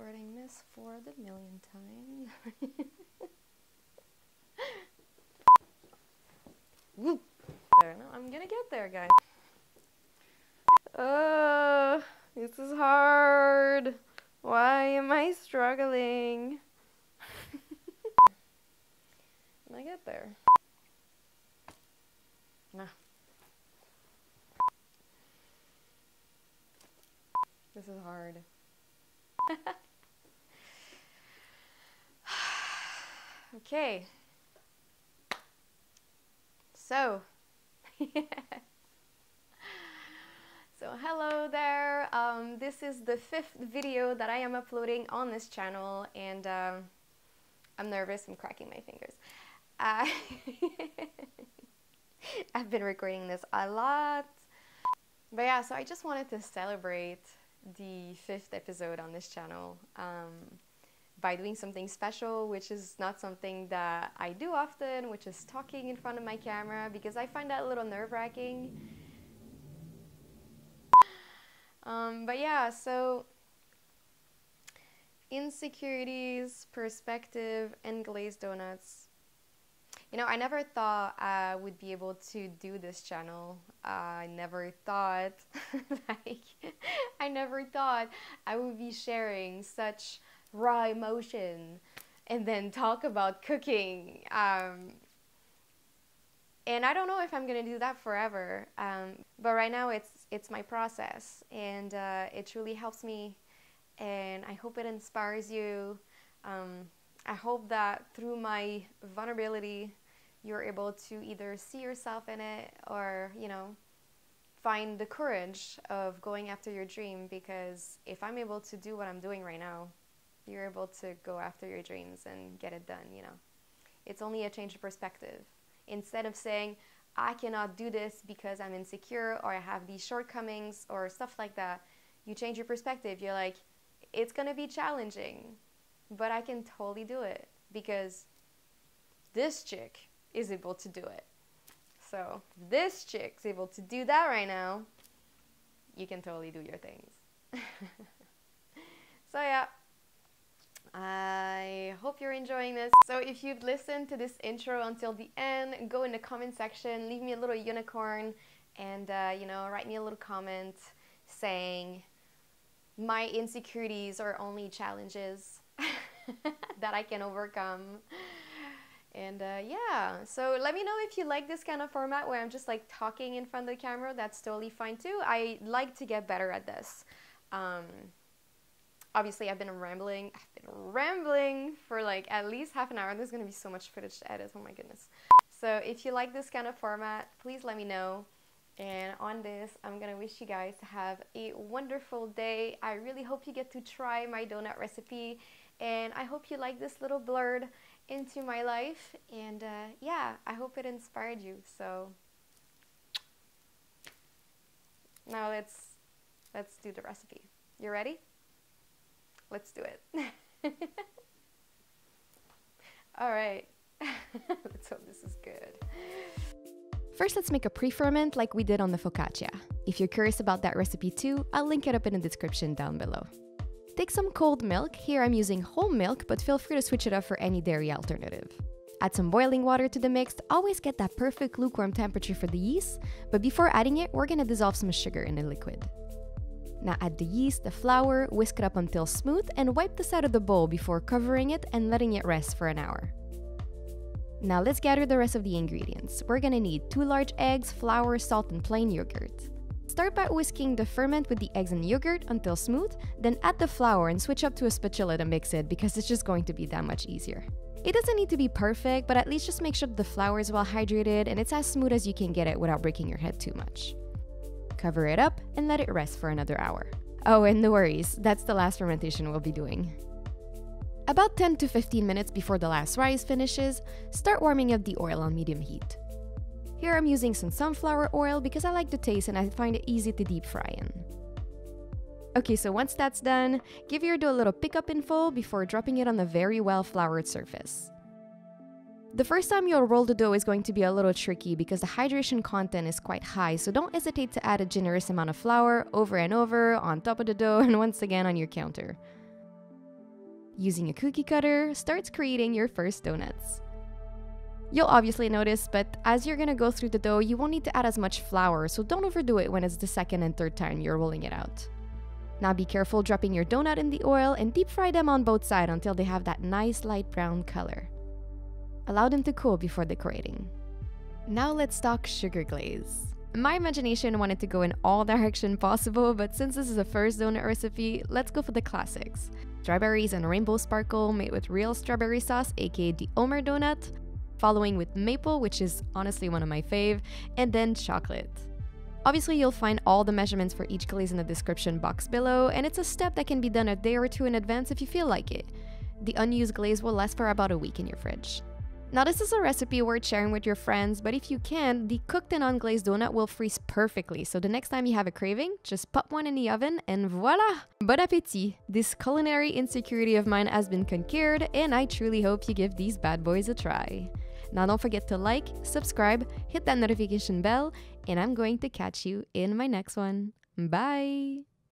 recording this for the millionth time. There, no, I'm gonna get there, guys. This is hard. Why am I struggling? When I get there. Nah. This is hard. Okay. So. So hello there. This is the 5th video that I am uploading on this channel, and I'm nervous. I'm cracking my fingers. I've been recording this a lot, but yeah. So I just wanted to celebrate the 5th episode on this channel by doing something special, which is not something that I do often, which is talking in front of my camera, because I find that a little nerve-wracking. But yeah, so insecurities, perspective, and glazed donuts. You know, I never thought I would be able to do this channel. I never thought, I never thought I would be sharing such raw emotion and then talk about cooking. And I don't know if I'm gonna do that forever, but right now it's my process, and it truly helps me, and I hope it inspires you. I hope that through my vulnerability you're able to either see yourself in it, or, you know, find the courage of going after your dream, because if I'm able to do what I'm doing right now, you're able to go after your dreams and get it done, you know. It's only a change of perspective. Instead of saying, I cannot do this because I'm insecure, or I have these shortcomings, or stuff like that, you change your perspective. You're like, it's gonna be challenging, but I can totally do it because this chick is able to do it. So if this chick's able to do that right now, you can totally do your things. So yeah. I hope you're enjoying this. So if you've listened to this intro until the end, go in the comment section, leave me a little unicorn, and you know, write me a little comment saying my insecurities are only challenges that I can overcome. And yeah, so let me know if you like this kind of format where I'm just like talking in front of the camera. That's totally fine too. I like to get better at this. Obviously, I've been rambling for like at least half an hour. There's gonna be so much footage to edit, oh my goodness. So if you like this kind of format, please let me know. And on this, I'm gonna wish you guys to have a wonderful day. I really hope you get to try my donut recipe, and I hope you like this little blurb into my life. And yeah, I hope it inspired you. So now let's do the recipe. You ready? Let's do it. All right. Let's hope this is good. First, let's make a pre-ferment like we did on the focaccia. If you're curious about that recipe too, I'll link it up in the description down below. Take some cold milk. Here I'm using whole milk, but feel free to switch it up for any dairy alternative. Add some boiling water to the mix. Always get that perfect lukewarm temperature for the yeast, but before adding it, we're gonna dissolve some sugar in the liquid. Now add the yeast, the flour, whisk it up until smooth, and wipe the side of the bowl before covering it and letting it rest for an hour. Now let's gather the rest of the ingredients. We're gonna need 2 large eggs, flour, salt, and plain yogurt. Start by whisking the ferment with the eggs and yogurt until smooth, then add the flour and switch up to a spatula to mix it, because it's just going to be that much easier. It doesn't need to be perfect, but at least just make sure the flour is well hydrated and it's as smooth as you can get it without breaking your head too much. Cover it up and let it rest for another hour. Oh, and no worries, that's the last fermentation we'll be doing. About 10 to 15 minutes before the last rise finishes, start warming up the oil on medium heat. Here I'm using some sunflower oil because I like the taste and I find it easy to deep fry in. Okay, so once that's done, give your dough a little pick up in full before dropping it on a very well floured surface. The first time you'll roll the dough is going to be a little tricky because the hydration content is quite high, so don't hesitate to add a generous amount of flour over and over, on top of the dough, and once again on your counter. using a cookie cutter, starts creating your first donuts. You'll obviously notice, but as you're gonna go through the dough, you won't need to add as much flour, so don't overdo it when it's the second and third time you're rolling it out. Now be careful dropping your donut in the oil and deep fry them on both sides until they have that nice light brown color. Allow them to cool before decorating. Now let's talk sugar glaze. My imagination wanted to go in all directions possible, but since this is the first donut recipe, let's go for the classics. Strawberries and rainbow sparkle made with real strawberry sauce, aka the Omer donut, following with maple, which is honestly one of my fave, and then chocolate. Obviously, you'll find all the measurements for each glaze in the description box below, and it's a step that can be done a day or two in advance if you feel like it. The unused glaze will last for about a week in your fridge. Now, this is a recipe worth sharing with your friends, but if you can, the cooked and unglazed donut will freeze perfectly, so the next time you have a craving, just pop one in the oven and voila! Bon appétit! This culinary insecurity of mine has been conquered, and I truly hope you give these bad boys a try. Now, don't forget to like, subscribe, hit that notification bell, and I'm going to catch you in my next one. Bye!